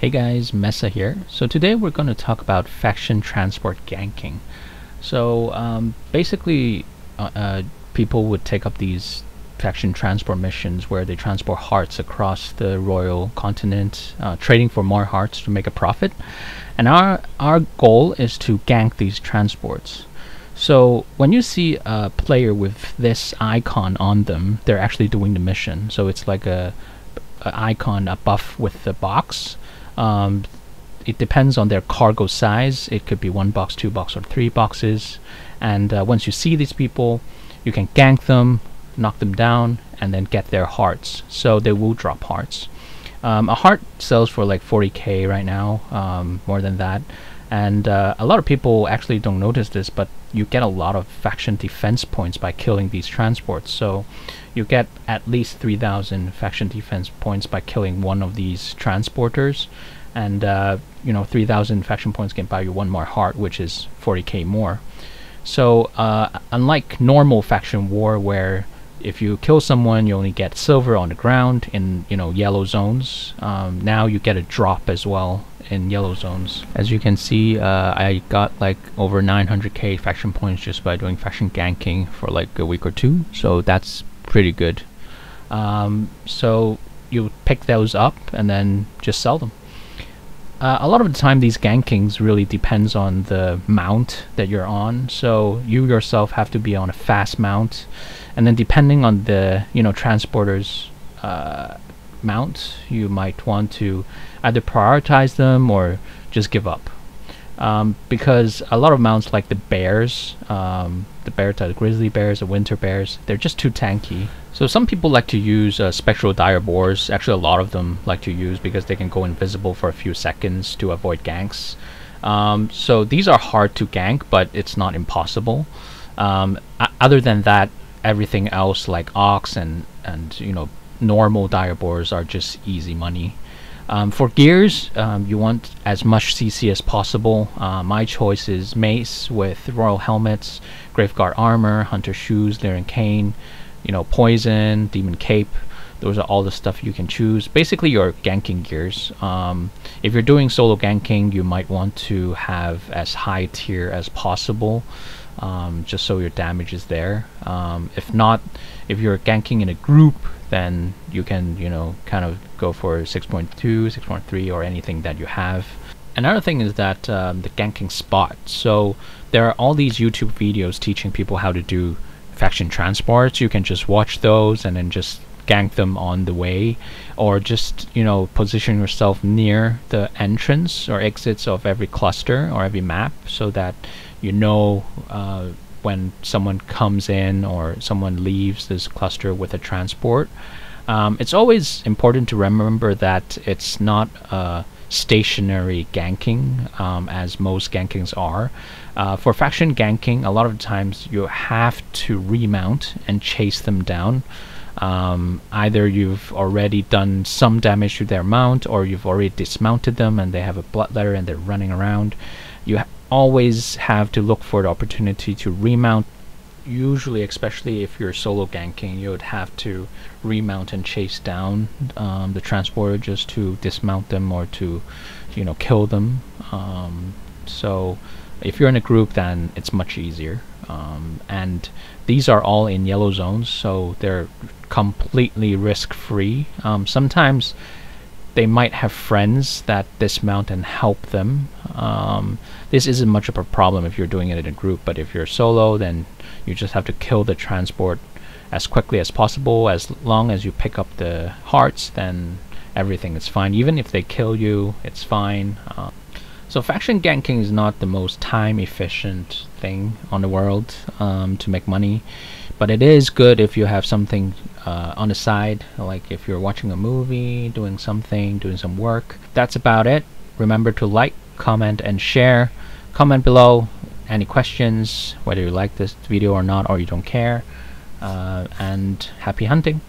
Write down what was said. Hey guys, Mesa here. So today we're going to talk about faction transport ganking. So basically people would take up these faction transport missions where they transport hearts across the royal continent, trading for more hearts to make a profit. And our goal is to gank these transports. So when you see a player with this icon on them, they're actually doing the mission. So it's like a icon, a buff with the box. It depends on their cargo size. It could be 1 box, 2 box, or 3 boxes. And once you see these people, you can gank them, knock them down, and then get their hearts. So they will drop hearts. A heart sells for like 40k right now, more than that. And a lot of people actually don't notice this, but you get a lot of faction defense points by killing these transports. So you get at least 3,000 faction defense points by killing one of these transporters. And 3,000 faction points can buy you 1 more heart, which is 40k more. So unlike normal faction war, where if you kill someone, you only get silver on the ground in yellow zones, now you get a drop as well in yellow zones. As you can see, I got like over 900k faction points just by doing faction ganking for like a week or two, so that's pretty good. So you pick those up and then just sell them. A lot of the time these gankings really depends on the mount that you're on, so you yourself have to be on a fast mount, and then depending on the transporter's mount, you might want to either prioritize them or just give up, because a lot of mounts like the bears, the grizzly bears, the winter bears, they're just too tanky. So some people like to use spectral dire boars. Actually, a lot of them like to use, because they can go invisible for a few seconds to avoid ganks. So these are hard to gank, but it's not impossible. Other than that, everything else like ox and normal dire boars are just easy money. For gears, you want as much CC as possible. My choice is mace with royal helmets, graveguard armor, hunter shoes, leering cane, poison, demon cape. Those are all the stuff you can choose. Basically, your ganking gears. If you're doing solo ganking, you might want to have as high tier as possible, just so your damage is there. If not, if you're ganking in a group, then you can kind of go for 6.2, 6.3, or anything that you have. Another thing is that the ganking spot. So there are all these YouTube videos teaching people how to do faction transports. You can just watch those and then just gank them on the way, or just position yourself near the entrance or exits of every cluster or every map, so that when someone comes in or someone leaves this cluster with a transport. It's always important to remember that it's not stationary ganking, as most gankings are. For faction ganking, a lot of times you have to remount and chase them down. Either you've already done some damage to their mount, or you've already dismounted them and they have a bloodletter and they're running around. You always have to look for the opportunity to remount. Usually, especially if you're solo ganking, you would have to remount and chase down the transporter just to dismount them or to kill them. So if you're in a group, then it's much easier. And these are all in yellow zones, so they're completely risk-free. Sometimes they might have friends that dismount and help them. This isn't much of a problem if you're doing it in a group, but if you're solo, then you just have to kill the transport as quickly as possible. As long as you pick up the hearts, then everything is fine. Even if they kill you, it's fine. So faction ganking is not the most time efficient thing on the world to make money, but it is good if you have something on the side, like if you're watching a movie, doing something, doing some work. That's about it. Remember to like, comment, and share. Comment below any questions, whether you like this video or not, or you don't care. And happy hunting.